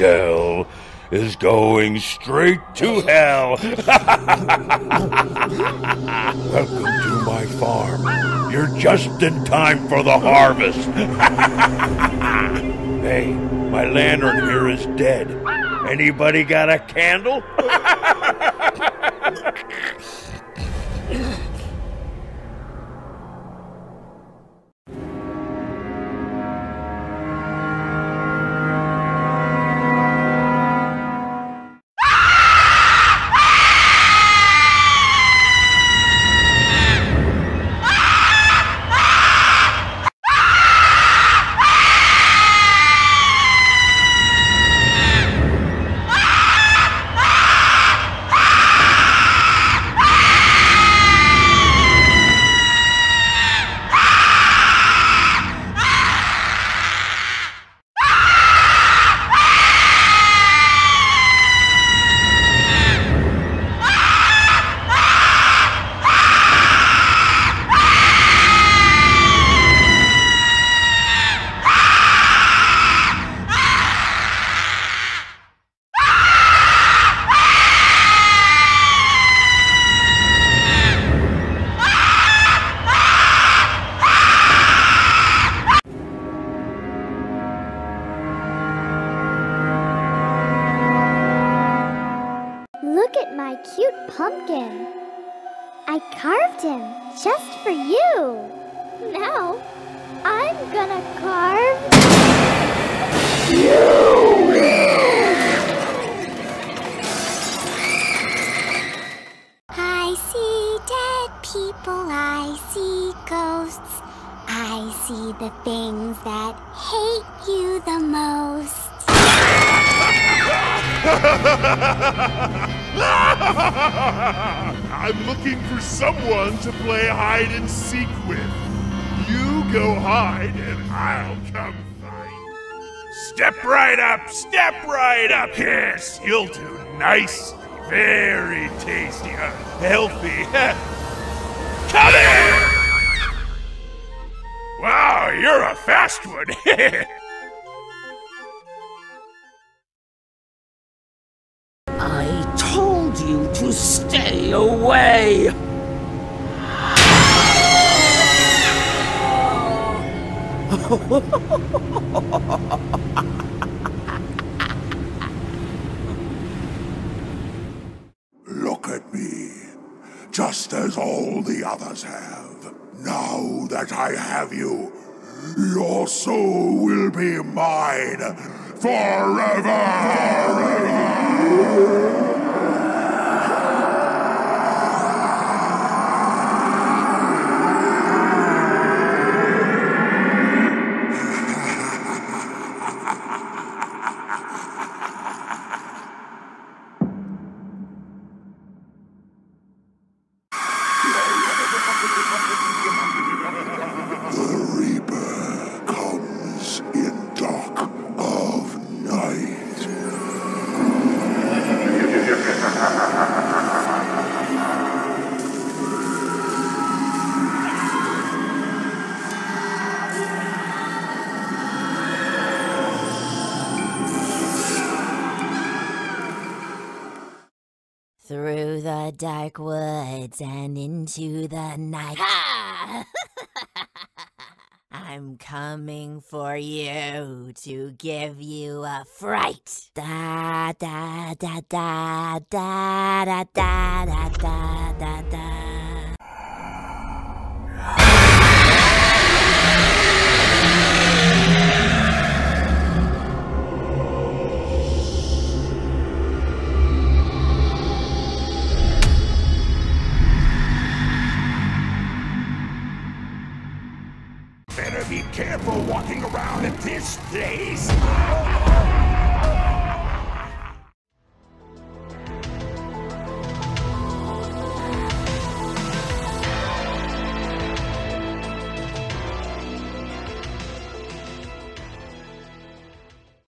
Dell is going straight to hell. Welcome to my farm. You're just in time for the harvest. Hey, my lantern here is dead. Anybody got a candle? Pumpkin. I carved him just for you. Now, I'm gonna carve you. I see dead people, I see ghosts. I see the things that hate you the most. I'm looking for someone to play hide and seek with. You go hide and I'll come find. Step right up, yes. You'll do nicely, very tasty, healthy. Come here! Wow, you're a fast one. You to stay away. Look at me, just as all the others have. Now that I have you, your soul will be mine forever. Through the dark woods and into the night. Ha! I'm coming for you to give you a fright. Da da da da da da da da da da da. Be careful walking around in this place.